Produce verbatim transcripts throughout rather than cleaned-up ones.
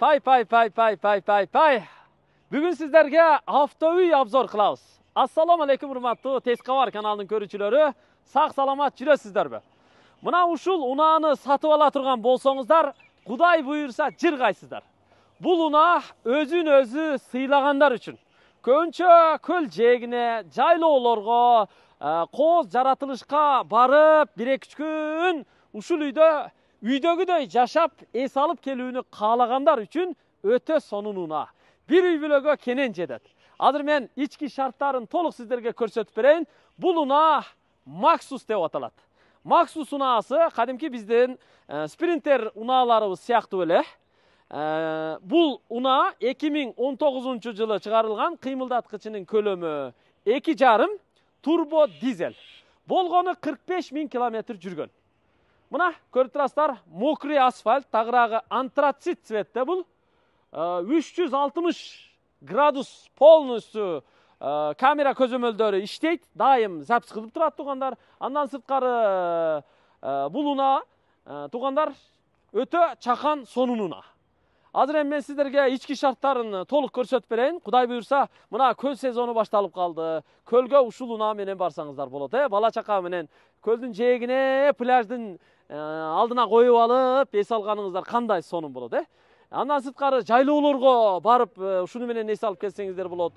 Pay pay pay pay pay pay pay. Bugün sizlerge haftaviy abzor qilamiz. Assalomu alaykum hurmatli tez kabar kanalının ko'ruvchilari. Sağ salamat jurasizlar be. Mana ushul unani satib ola turgan bo'lsangizlar, Xudoy buyursa jirg'aysizlar. Bu luna o'zini o'zi siylaganlar uchun. Ko'ncha ko'l jegini, jaylovlarga, qo'z jaratilishga barib, bir-iki kun ushul uyda uydagidek yaşap es alıp kelüğünü kalaganlar için öte sonununa bir uy vloga kenenç edet. Hazır men içki şartların toluk sizlerge körsetip bereyin. Buluna MAXUS deb atalat. MAXUS unaası kadimki bizden e, Sprinter unalarımız siyaktı öyle. E, bu una iki ming on to'qqizinchi yılı çıkarılgan kıymıldatkıçının kölümü iki buçuk turbo dizel. Bolgonu qirq besh ming kilometr jürgün. Buna ko'rib turasizlar, mokri asfalt, tag'rog'i antratsit tsvetda bu uch yuz oltmish gradus polnusu kamera ko'zimildori işleydi. Daim zaps qilib turadi tuğanlar. Andan sirtqari buluna tuğanlar öte çakan sonununa. Hozir ham men sizlarga ichki shartlarini to'liq ko'rsatib berayin. Xudoy buyursa, mana ko'l sezoni boshlanib qoldi. Ko'lga ushul una menen barsangizlar bo'ladi. Bola chaqa menen ko'lning jegini, plyajning aldına koyup alıp es alganingizlar qanday sonun bo'ladi. Andan sirtqari jaylovlarga barıp şunu menen es alıp kelsengizler bo'ladi.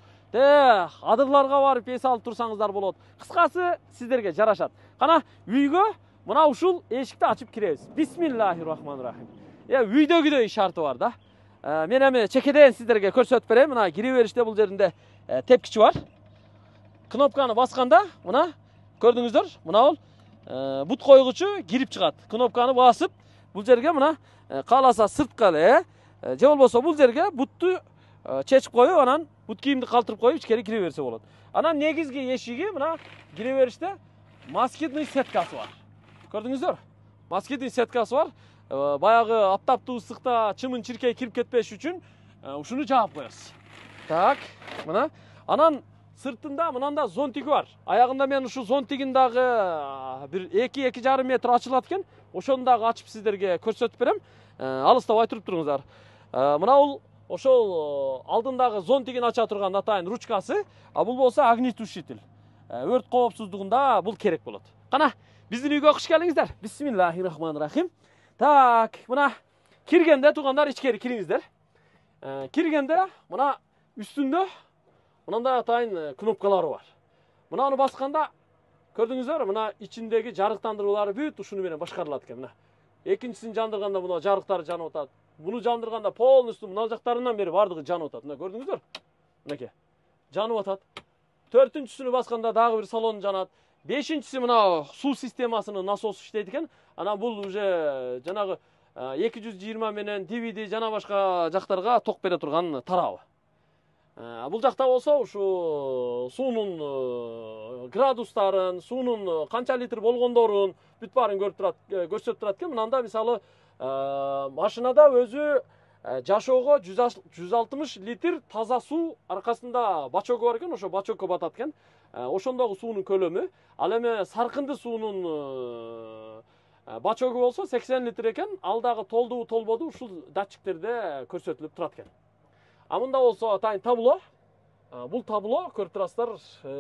Adirlarga barıp es alıp tursangizlar bo'ladi. Qisqasi sizlarga yarashadi. Qana uyga mana ushul eshikni ochib kiramiz. Bismillahirrohmanirrohim. Ya videoda işareti var da. Ee, men hem çekeden sizlerge ko'rsatib berayim. Mana giriverishda bu yerinde e, tepkichi var. Knopkani basganda mana ko'rdingizlar, mana ol e, but qo'yguchi girib chiqadi. Knopkani basıp bu yerga mana e, qalasa sirtqali, e, je bo'lmasa bu yerga butni e, chechib qo'yib, anan but kiyimni qaltirib qo'yib ichkari kiraversa bo'ladi. Ana negizgi eshigi mana giriverishda moskitniy setkasi var. Ko'rdingizlar? Moskitniy setkasi var. Bayağı aptaptı ıslıkta çımın çirkeye kirip ketmeş için e, şunu cevap koyarız. Tak, bana. Anan sırtında bundan da zontik var. Ayağında ben şu zontikindagi bir ikki ikki yarim metre açılatken oşonu da açıp sizlerge körsötüp berem. E, Alısta baytırıp durunuzlar. E, buna ol, oşol aldındagi zontikini aça turgan atayın ruçkası. A, bul olsa agnituş yetil. E, ört kovapsuzluğunda bul kerek buladı. Kana, bizden uyga hoş geldinizler. Bismillahirrahmanirrahim. Tak, buna kirgende tuğanlar içkeri kiringizler. E, kirgende buna üstünde bunun da atayın knopkaları var. Buna onu baskanda gördüğünüzler buna içindeki jarıktandırıları büyük tuşunu benim başkarıladıkken buna. İkincisini jandırganda buna jarıkları canı otadı. Bunu jandırganda polun üstü bunun alacaklarından beri vardı canı otadı. Buna gördüğünüzler buna canı otadı. Törtüncüsünü baskanda daha bir salon canı otadı. Beşincisi buna su sistemasını nasos işleydikken ana bul uje janağı ikki yuz yigirma menen D V D jana başka jaktarga tok bere turgan tarabı. Bul jakta olsa şu suunun gradustарын, suunun kança litr bolgondorun büt barın görsöp turatken bunanda misali maşinada özü jaşoğu yuz oltmish litr taza su arkasında baçoku varken oşo baçoku batatken oşondagi suunun kölömü al eme sarkındı suunun baçogu olsa seksen litre eken aldağı tolduğu tolbodu şu datçiklarda körsetülüp turatken. Amında olsa atayın tablo. Bu tablo körtraslar e,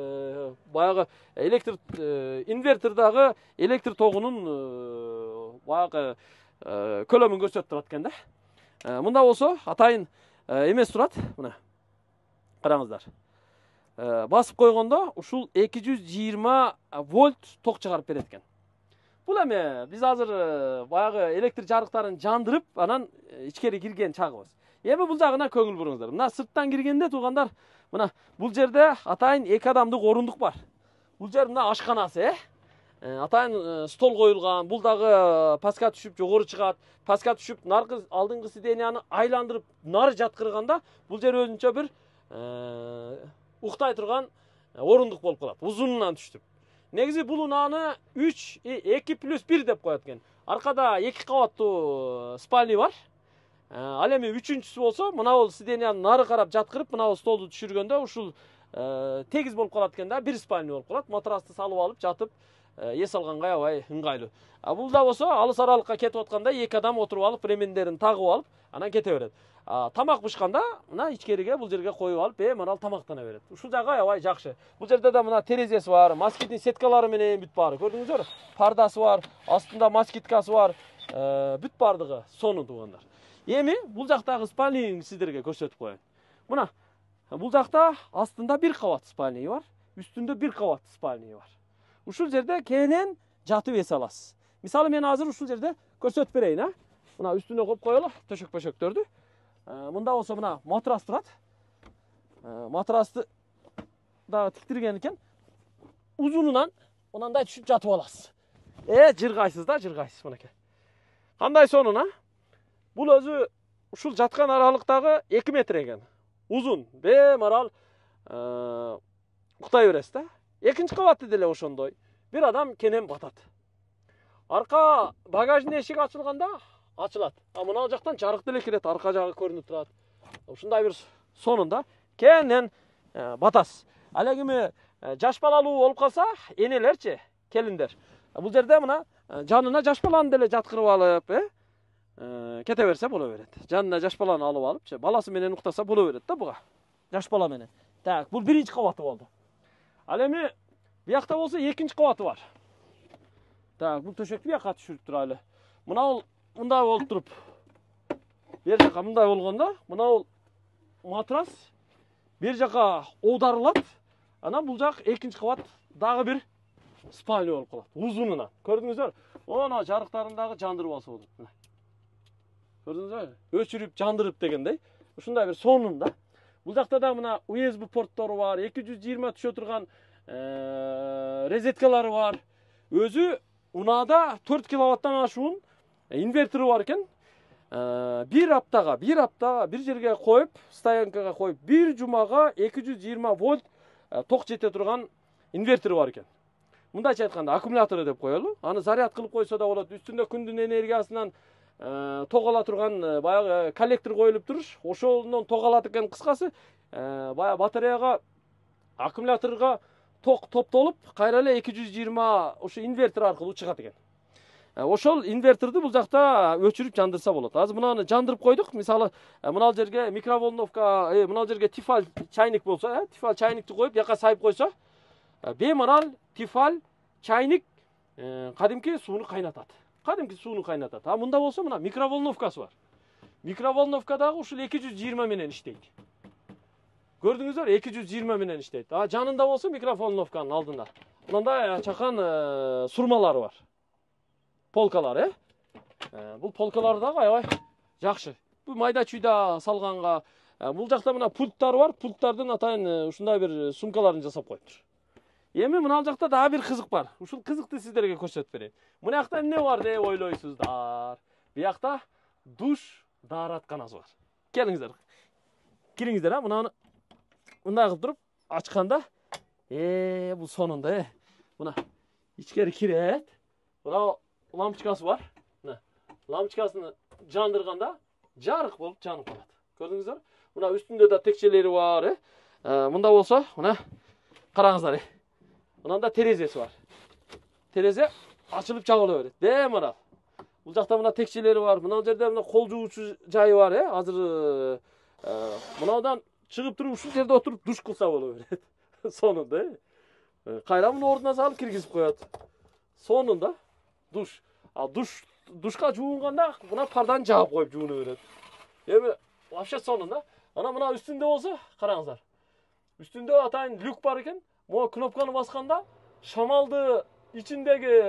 bayağı elektrik e, inverterdagi elektrik toğunun e, bayağı e, kölömün körsetülüp turatken de. E, bunda olsa atayın e, emes turat buna. Qarangizlar. E, basıp koyğanda uşul ikki yuz yigirma volt tok çıkarıp beretken. Bu ne? Biz hazır bayağı elektrik jarıklarını jandırıp anan içkeri girgen çağımız. Yeme bu jağına köngül buruňuzlar. Mına sırttan girgende tuğanlar, mına bu jerde atayın iki adamlık orunduk var. Bu jer mına aşkanası, he? Atayın stol koyulgan, bu dağı paska tüşüp jogorı çıgat, paska tüşüp narkı aldığıngısı denyanı aylandırıp nar jatkırganda bu jer özünçe bir e, uktay turgan orunduk bolup kalat. Uzunundan tüştüp. Negizi bu lunanı uch, ikki plus bir dep koyatken. Arkada iki kavatlı spalni var. E, alemi üçüncüsü olsa, buna ol sidenyan narı karab jatkırıp, buna ol stoldu düşürgende, uşul e, tegiz bol kolatken de bir spalni ol kolat. Matrasını salıp alıp, jatıp, есалғанға ауай ыңғайлы. Бұл да осы алыс аралыққа кетіп отқанда екі адам отырып алып, ремендерін тағып алып, анан кете береді. Тамақ пышқанда мына ичкериге бұл жерге қойып алып, е, мына тамақтана береді. Ушу жағы ауай жақсы. Бұл жерде де мына терезесі бар, москитный сеткалары менен бүт бар. Көрдіңіздер? Пардасы бар, астында москиткасы бар, бүт бардығы соны туғандар. Эми бұл жақтағы спальнин сіздерге көрсөтүп коёюн. Мына бұл жақта астында бір қабат спальни бар, үстінде бір қабат спальни бар. Ушул жерде кенен жатып эс аласыз. Мисалы мен азыр ушул жерде көрсөтүп берейин, а? Мына үстүнө коюп коелу, төшөк-пөшөктөрдү. Мында болсо мына матрас турат. Матрасты да тиктирген экен. Узунунан мындай түшүп жатып аласыз. Э, жыргайсыз да, жыргайсыз мынакей. Кандай сонун, а? Бул өзү ушул жаткан аралыктагы эки метр экен. Uzun bemaral Kutay Öres'te. İkinci kavatlı dile oşundoy. Bir adam kenem batat. Arka bagajın eşik açılganda açılat. Amına alacaktan çarık dile kiret. Arka cağı görünüp durat. Oşunday bir sonunda kenen e, batas. Alegimi e, caşbalalı olup kalsa enelerçe kelindir. E, bu zerde buna e, canına caşbalan dile catkırıp alıp. E, Kete verse bulu verir. Canına yaş balanı alıp alıp, balası beni noktasa bulu verir de buğa. Yaş bala beni. Tak, bu birinci kavatı oldu. Alemi, bir yakta olsa ikinci kavatı var. Tak, bu töşekli bir yakatı şürüktür aile. Buna ol, bunda olup durup. Bir jaka bunda olğunda, buna ol matras. Bir jaka odarlat. Ana bulacak ikinci kavat dağı bir spalni olup kalat. Uzununa. Gördünüzler? Ona jarıklarındaki jandırması oldu. Gördünüz mü? Öçürüp, jandırıp degende. Şunday bir sonunda. Bu dakta da mına U S B portları var. iki yüz yirmi tuşa oturgan ee, rezetkaları var. Özü unaada dört kilovattan aşığın inverteri varken ee, bir haftaga, bir haftaga bir yerge koyup, stayankaga koyup bir cumaga iki yüz yirmi volt e, tok jete oturgan inverteri varken. Bunda çaytkanda akümülatör edip koyalı. Anı zaryat kılıp koysa da olat. Üstünde kündün enerjisinden Togala turgan bayağı kolektör koyulup durur. Oşolundan togalatırken kıskası bayağı bataryaya akümülatörga tok toptolup kayrala iki yüz yirmi oşu inverter arkalı uçıkat eken. Oşol inverterdi bu jakta öçürüp jandırsa bolat. Az bunu jandırıp koyduk. Misali mınal jerge mikrovolnovka, mınal jerge tifal çaynik bolsa, tifal çaynikti koyup yaka sayıp koysa bemaral tifal çaynik kadimki suunu kaynatat. Kadimki suunu kaynatat. Ha bunda bolsa mına mikrovolnovkası var. Mikrovolnovkadagı uşul iki yüz yirmi menen işteydi. Gördüňüzler iki yüz yirmi menen işteydi. Ha janında bolsa mikrovolnovkanın aldında. Bunanda çakan e, surmaları var. Polkalar, he? E, bu polkalar da aybay jakşı. Bu mayda çüyda salganga e, bul jakta mına pultlar var. Pultlardan atayın uşunday bir sumkalarını jasap koyupdur. Emi mınal jakta daha bir kızık var. Uşul kızıktı sizlerge körsötüp bereyim. Mına jakta ne var dep oyloysuzdar. Bu jakta duş daaratkanası var. Keliňizler. Kiriňizler ha, mınany mınday kılıp durup açkanda ee bu sonunda e. Buna içkeri kiret. Buna lampochkası var. Mına lampochkasyny jandırganda jarık bolup janyp kalat. Gördüňüzler? Mına üstünde de tekçeleri var, e. Mında bolsa mına karaňızlar. Bundan da terezesi var. Tereze açılıp çağıla verir. Değil mi ana? Bu jakta buna tekçeleri var. Bundan yerde buna kol juğuçu cayı var. He? Hazır e, bundan çıkıp durup şu yerde oturup duş kılsa olur. Sonunda. E, Kayramın orduna salıp kirgizip koyat. Sonunda duş. A, duş duşka juğunganda buna pardan cağıp koyup juğunu verir. Yani vapşa sonunda. Ana buna üstünde olsa karaňızlar. Üstünde atayın lük var iken. Bu knopkanı baskanda şamaldı içindeki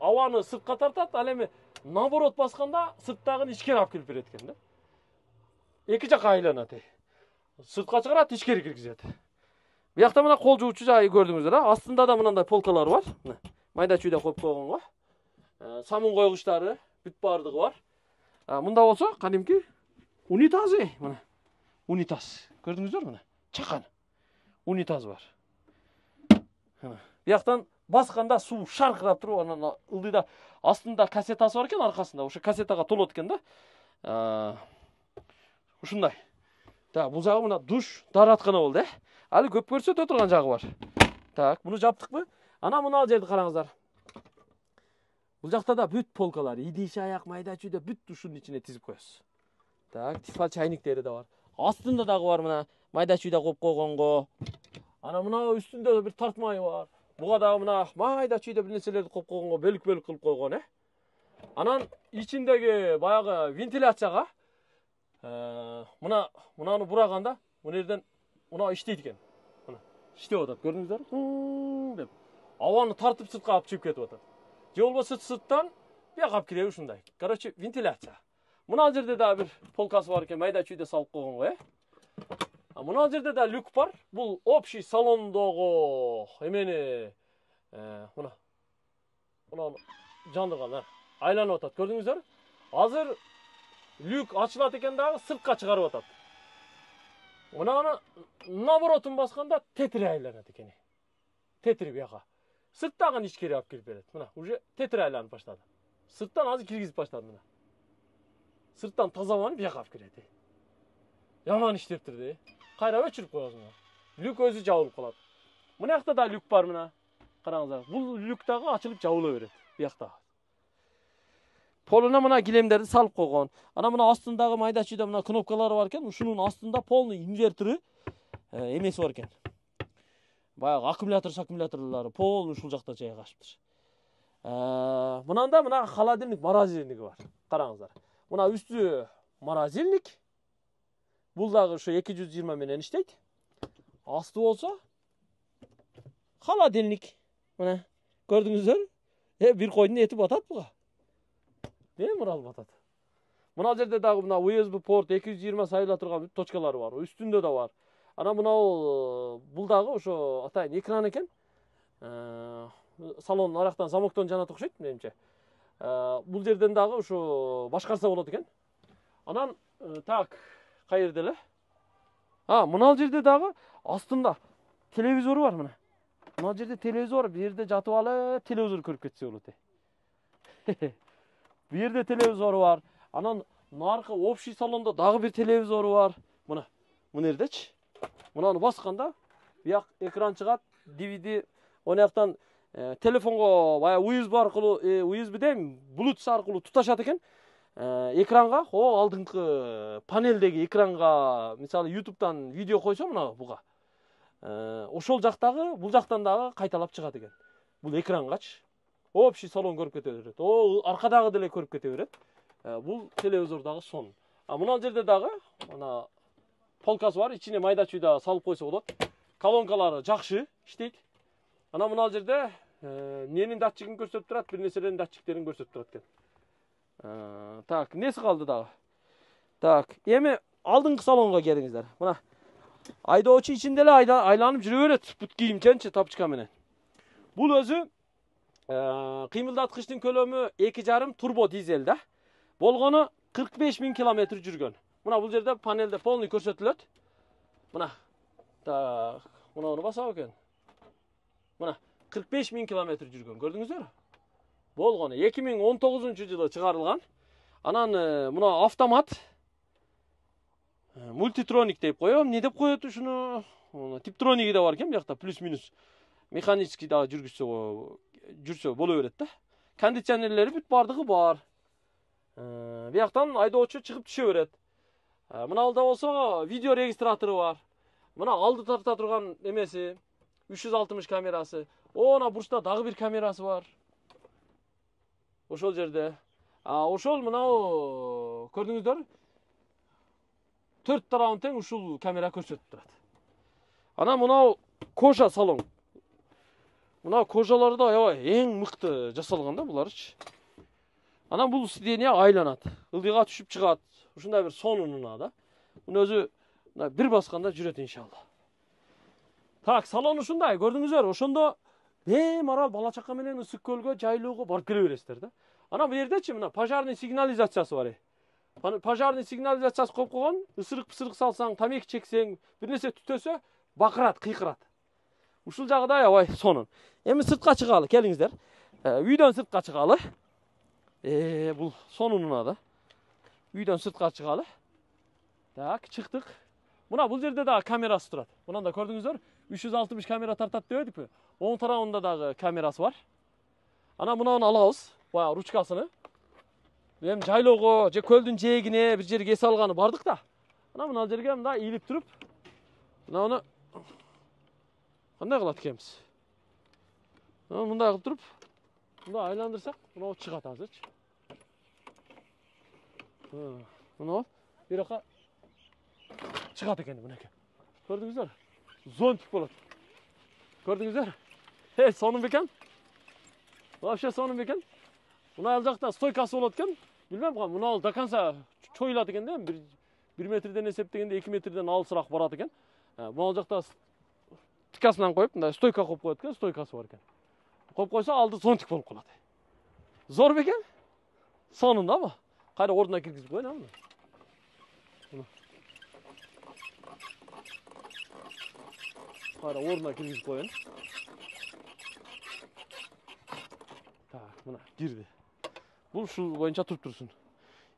avanı sırtka tartat, alemi naborot baskanda sırttağın içkeri ap kilip beretken de. İki jaka aylanat. Sırtka çıkarat, içkeri kirgizet. Bu jakta mına kol juğuçu jayı gördüňüzler ha. Astında da mınanday polkalar var. Mayda çüyde koyup koygonga. E, samın koyguştary, büt bardygy var. E, mında bolsa kadimki unitaz e, mına. Unitaz. Gördüňüzler mına. Çakan. Unitaz var. Bir yaktan baskanda su şarkırap durup anan ıldıyda aslında kasetası varken arkasında oşa kasetaga tolotken de uşunday. Tak bu jagı mına duş daratkana boldu, he? Ali köp körsötüp oturgan jagı var. Tak bunu japtık mı? Ana mına al jerdi karaňızlar. Bucakta da büt polkalar, yedi işe ayak maydacı da büt duşunun içine tizip koyuz. Tak, tifal çaynikleri de var. Aslında dağı var mına. Maydacı da kop koyun. Ana mına üstünde de bir tartmayı var. Bu kadar mına maydacı da bir nesilerde kop koyun. Bölük bölük kılıp koyun. He? Anan içindeki bayağı ventilatçağa e, mına, mına onu bırakanda bu nereden ona işteydikken. İşte o da gördünüz mü? Hımm. Havanı tartıp sırtka yapıp çıkıp getiyordu. Yolba sırt sırttan bir yakıp gidiyor şundaydı. Karaçı ventilatça. Münazirde daha bir polkası varken maydacıyı da salıp koyun koyu. Münazirde daha lük var. Bu opşi salonduğu hemeni e, buna buna candırgan ha. Aylanı otat gördünüz mü? Hazır lük açılatıken daha sırtka çıkarı otat. Ona navarotun baskanda tetraylarına dikeni. Tetri biyaka. Sırttan hiç kere yapıp girip verir. Buna uje tetraylarına başladı. Sırttan azı kirgizip başladı buna. Sırttan tazavanı biyaka girdi. Yaman iştirtirdi. Kayra öçürüp koyasın. Lük özü cavılıp kaladı. Buna yakta da lük var buna. Karanızda. Bu lük dağı açılıp cavılı verir. Biyakta. Poluna buna gilemleri salıp koyun. Ana buna aslında maydacıda buna knopkaları varken şunun aslında polunu invertörü e, emesi varken. Bayağı akümülatör akümülatörleri polunu şulcakta çaya kaçıptır. E, bundan da buna haladinlik, marazillik var. Karanızlar. Buna üstü marazillik. Buldağı şu iki yüz yirmi menen işteydi. Astı olsa haladinlik. Buna gördünüz mü? E, bir koyunun eti batat mı? Ne mural batat. Buna zerde daha buna U S B port iki yüz yirmi sayıla turgan toçkaları var. O üstünde de var. Ana buna o buldağı şu atayın ekran eken e, salonun araqtan zamoktan jana toqşayt menimçe. E, bul yerden dağı şu başqarsa bolot eken. Anan e, tak qayerdele. Ha, bunal jerde dağı astında televizoru var mına. Bunal jerde televizor, bir yerde jatıp alıp televizor körüp ketse bolot. Bir yerde televizor var. Anan narkı opşi salonda dağı bir televizor var. Buna. Bu neredeç? Bunu baskanda bir ekran çıkart. D V D. Onayaktan e, telefonga bayağı U S B arqılı, e, U S B değil mi? Bluetooth arqılı tutaşatıken e, ekranga, o aldınki paneldeki ekranga mesela YouTube'dan video koysa mına buğa. E, oşol jaqtağı, bul jaqtan dağı kaytalap çıkatıken. Bu ekrangaç. O bir şey salon görüp getiriyor. O arkadağı dile görüp getiriyor. E, bu televizordağı son. Ama bunun üzerinde dağı, ona polkas var. İçine maydacıyı da salıp koysa olur. Kalonkaları cakşı, iştik. Ana bunun üzerinde e, nenin datçıkını gösterip durat, bir neselerin datçıklarını gösterip durat. E, tak, nesi kaldı dağı? Tak, yeme aldınki salonga gelingizler. Buna ayda oçu içinde de ayda, aylanıp yürüyoruz. Put giyim kençe tap çıkamene. Bu özü kıymıldatkıçtın kölömü iki buçuk turbo dizelde. Bolgonu kırk beş bin kilometre jürgön. Buna bu yerde panelde polni körsötülöt. Buna da buna onu basabı eken. Buna kırk beş bin kilometre jürgön. Gördünüz mü? Bolgonu iki ming on to'qqizinchi yılı çıkarılgan. Anan buna avtomat multitronik deyip koyuyorum. Ne deyip koyuyordu şunu? Tiptronik'i de var eken bir yakta plus minus. Mekanikski daha jürgüsü o. Jürse bolu öğretti. Kondisyonerleri büt bardığı var. Ee, bir yaktan ayda oçu çıkıp düşe öğret. Ee, buna alda olsa video registratörü var. Buna aldı tarafta durgan emesi. üç yüz altmış kamerası. O ona burçta dağı bir kamerası var. Oşol yerde. Oşol buna o gördüğünüzler. Tört tarafın ten uşul kamera köşetip durat. Ana buna o koşa salon. Buna kojaları da en mıktı jasalganda bular hiç. Ana bu sideniye aylanat. Ildığa düşüp çıkat. Uşunda bir sonununa da. Bunun özü bir baskanda cüret inşallah. Tak salon uşunday gördüğünüz var. Oşunda bemaral bala çaka menen ısık kölgö jaylooga barıp kele beresizler da. Ana bu yerdeçi mına pajarny signalizatsiyası var. Pajarny signalizatsiyası koyup koygan, ısırık pısırık salsaң, tameki çekseň, bir nese tütösö bakırat, kıyırat. Uşul jagıda ay sonun. Emi sırtqa çıqalı kelingizler. Üydön sırtqa çıqalı. Eee bu sonununa da. Üydön sırtqa çıqalı. Tak çıktık. Buna bu yerde daha kamerası durat. Bundan da gördüğünüzler üç yüz altmış kamera tartat dedik mi? on tarafında da kamerası var. Ana buna onu alabız. bayağı ruçkasını. Benim cayloğu, ceköldün ceğine bir cerge salganı bardık da. Ana bunu alcergem daha iyilip durup. Ana onu. Ana kılat kemiz. Ana bunu da yakıp durup. Bunu da aylandırsak. Buna o çıkart hazır. Bunu o. Bir oka. Çıkart kendi bunu. Gördünüz mü? Zontik bulut. Gördünüz mü? Hey sonun beken. Vapşa sonun beken. Bunu alacaktan stoykası olatken. Bilmem kan bunu al dakansa çoyulatıken değil mi? Bir, bir metreden hesaptıken de iki metreden al sırak baratıken. Yani bunu alacaktan tikasından koyup da stoyka koyup koyatken stoykası varken. Koyup koysa aldı zontik bulut kuladı. Zor beken. Sonunda ama. Hayır oradan kirkiz koyun ama. Hayır oradan kirkiz koyun. Buna girdi. Bu şu boyunca tutup dursun.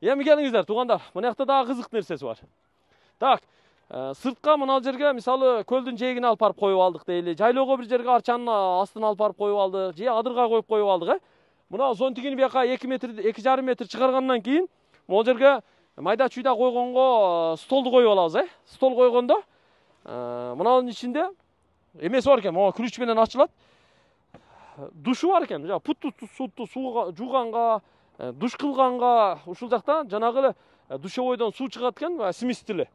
Yemi gelinizler tuğandar. Buna yakta daha kızık nersesi var. Tak. E, sırtka mı al jerge misalı köldün ceğini al parıp koyup aldık değil. Cayloğa bir jerge arçanın astını al parıp koyup aldık. Ceğe adırga koyup koyup aldık. Buna son tigini bir yaka iki metre iki buçuk metre çıkargandan keyin o jerge mayda çuyda koygongo stoldu koyup alabız. E. Stol koygonda e, bunun içinde emesi varken o külüç menen açılat. Duşu varken, put tuttu, suttu, suğa, juğanğa, duş kılğanğa, uşul jaqtan janagı duşa oydan su çıqatken simistili.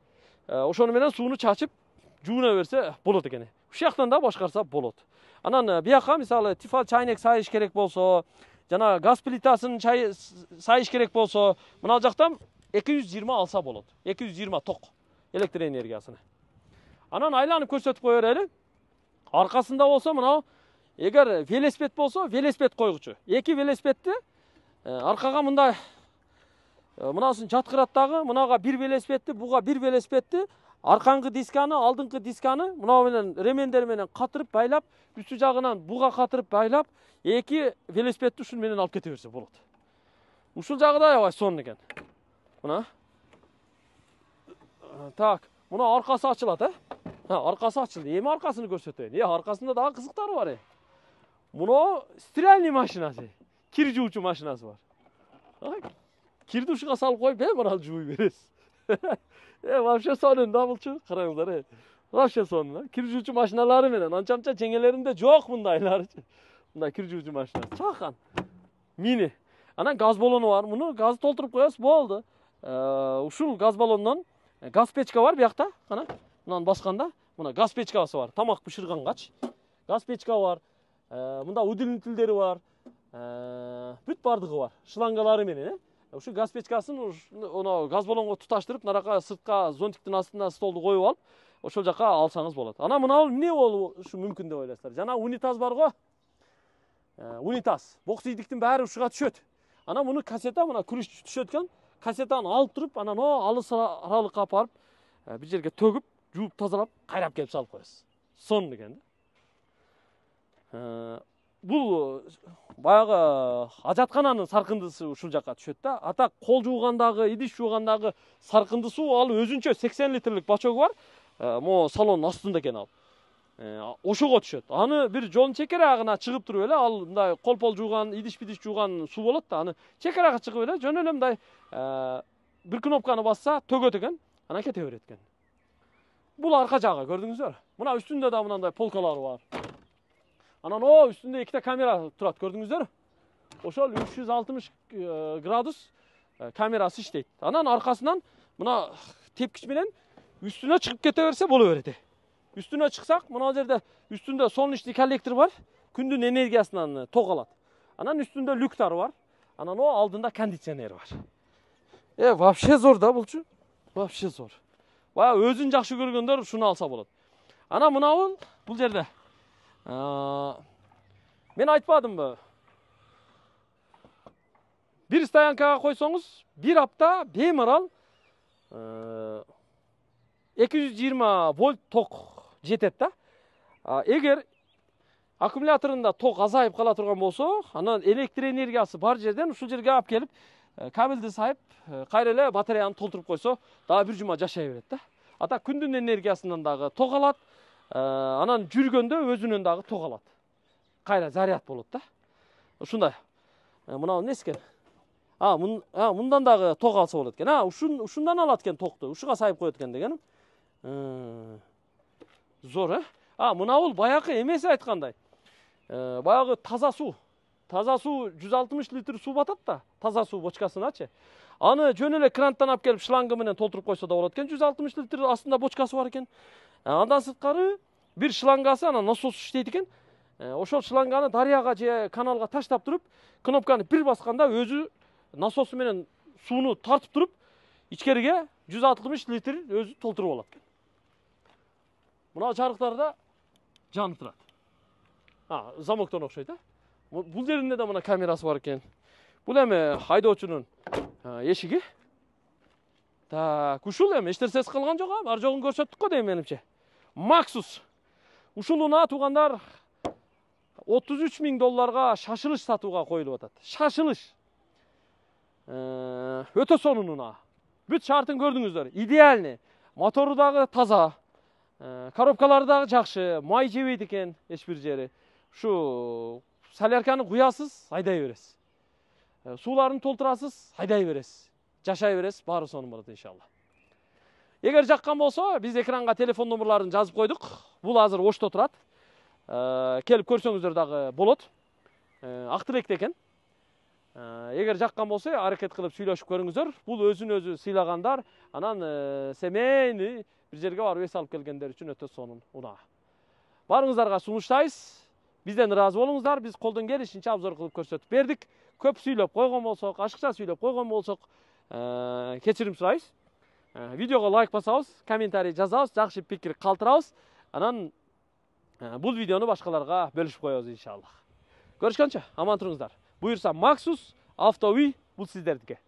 Oşonu menen suunu çaçıp juğuna berse bolot ekene. Uşu jaqtan da başkarsa bolot. Anan bu jaqa misalı tifal çaynak sayış kerek bolsa, jana gaz plitasının çay sayış kerek bolsa, mına jaqtan iki yüz yirmi alsa bolot. iki yüz yirmi tok elektr energiyasını. Anan aylanıp körsetip koyaraylı. Arkasında bolsa mına eğer velosiped bolsa velosiped koyguçu. Eki velosipeddi e, arkaga mınday e, mınasin çatkırattagı, mınaga bir velosipeddi, buga bir velosipeddi. Arkankı diskanı, aldınqı diskanı mına menen remender menen katırıp baylap, üstü jagынан buga katırıp baylap, eki velosipeddi uşun menen alıp kete berse bolot. Uşul jagı da abay son eken. Mına. Tak, mına arkası açılat, ha? Ha, arkası açıldı. Emi arkasını görseteyin. E, arkasında daha kızıkları var. E. Bunu strelni maşinası, kir juğucu maşinası var. Kirdi uşuğa sal koyup hem oral juğuyu veririz. Vapşa sonun davulçu kırayımları. Vapşa sonun. Kir juğucu maşinaları menen. Ançamça çengelerinde çok bundaylar. Bunda kir juğucu maşinası. Çakan. Mini. Ana gaz balonu var. Bunu gazı doldurup koyarız. Bu oldu. Ee, uşul gaz balonundan gaz peçka var bir yakta. Ana. Bundan baskanda. Buna gaz peçkası var. Tamak pişirgan kaç. Gaz peçka var. Ee, bunda udilintilderi var, ee, büt bardığı var, şılangaları menen. E, şu gaz peçkasını ona gaz balonga tutaştırıp, naraka sırtka zontiktin astına stoldu koyup alıp, oşol jaka alsanız bolat. Ana mına ol ne ol şu mümkün dep oylaysızlar. Jana unitaz bar go. E, unitaz. Boksiydiktин bari uşuğa tüşöt. Ana bunu kaseta buna kürüş tüşötken, kasetani alıp durup, anan o alыс aralıkka aparıp, e, bir jerge tögüp, juup tazalap, kayrap kelip salıp koyasız. Son degende. Ee, bu bayağı ajatkananın sarkıntısı uşul jaka tüşöt da. Ata kol juğgandagı, idiş juğgandagı sarkıntısı al özünçö seksen litrelik baçogu var. Ee, mo salonun astındakene al. Ee, oşogo tüşöt. Anı bir jolun çekeragına çıkıp durup ele al mınday kol pol juğgan, idiş bidiş juğgan su bolot da anı çekeraga çıkıp ele jön ele mınday e, bir knopkany bassa tögöt eken, ana kete beret eken. Bul arka jagı gördüңүздөр. Mına üstünde da mınanday polkalary var. Anan o üstünde iki de kamera turat gördünüzler. Oşol üç yüz altmış gradus e, kamerası işteydi. Anan arkasından buna tepkiç menen üstüne çıkıp keteverse bolu verdi. Üstüne çıksak mına jerde üstünde son içli kollektor var. Kündün energiyasından tok alat. Anan üstünde lüktar var. Anan o aldığında kondisyoner var. E vapşe zor da bulçu. Vapşe zor. Baya özün jahşı görgönдөр şunu alsa bolat. Ana mına ol bul jerde. Ben aytpadım bu. Bir stayankaga koysanız bir hafta bemaral iki yüz yirmi volt tok jetet da. Eğer akkumulyatorunda tok azayıp kala turgan bolsa, anan elektr energiyası bar jerden uşul jerge alıp kelip kabeldi sayıp kayra ele bataryany toldurup koysa, daha bir juma jaşay beret da. Ata kündün energiyasından dagı tok alat. Ee, anan jürgöndö özünün dagı tok alat. Kayra zaryat bolot da. Uşunday. Muna neske? Ha, bun, ha bundan da tok alsa olatken. Ha, şun, şundan alatken toktu. Uşuğa sahip koyatken degenim. Ee, zor he? Ha, buna ol bayağı emesi aytkanday. Ee, bayağı taza su. Taza su yüz altmış litre su batat da. Taza su boçkasını açı. Anı jönele kranttan alıp gelip şlangımla tolturup koysa da olatken yüz altmış litre aslında boçkası var iken. Andan sırtkarı bir şlangası ana nasıl su işleydiken. E, oşol şlanganı daryaga je kanalga taştap durup, knopkany bir baskanda özü nasosu menen suunu tartıp durup, içkeriga yüz altmış litre özü tolturup alat. Muna çarıklarda janıp turat. Ha, zamoktan okşayt. Bul yerinde de muna kamerası var eken. Bul hem haydoochunun eşigi. Ta kuşul hem eshtersiz kılgan jok, bar jog'un körsettik ko deyim menimçe. MAXUS. Uşuluna tugandar otuz üç bin dolarga şaşılış satığa koyulup atat. Şaşılış. Ee, öte sonununa. Büt şartın gördüğünüzler. İdealini. Motoru dağı taza. Ee, karopkaları dağı jakşı. May jebeyt eken eş bir jeri. Şu salerkanı kuyasız hayday beresiz. Ee, sularını tolturasız hayday beresiz. Jaşay beresiz. Bari sonun bolat inşallah. Eger jakkan bolsa biz ekranga telefon nomerlerini yazıp koyduk. Bul hazır oşto turat. Ee, kelip körsöngüzдөр dagı bolot. Ee, Aktirekte eken. Ee, eger jakkan bolsa hareket kılıp süylöşüp körüngüzдөр. Bul özün özü sıylagandar, anan e, semeni bir jerge barıp es alıp kelgenler üçin ötö sonun unaa. Barıngızdarga sunuштайбыз. Bizden razı bolуңуздар. Biz koldan gelişinçe обзор kılıp körsetip berdik. Köp süylöp koygon bolsok, aşıkça süylöp koygon bolsok, e, keçirim surayбыз. E, videoga like basabыз, kommentariy jazabыз, jakşı pikir kaltırabыз. Anan bu videonu başkalarına bölüşüp koyuyoruz inşallah. Görüşkence, aman turunuzlar. Buyursa MAXUS, avto uy, bu sizlerdeki.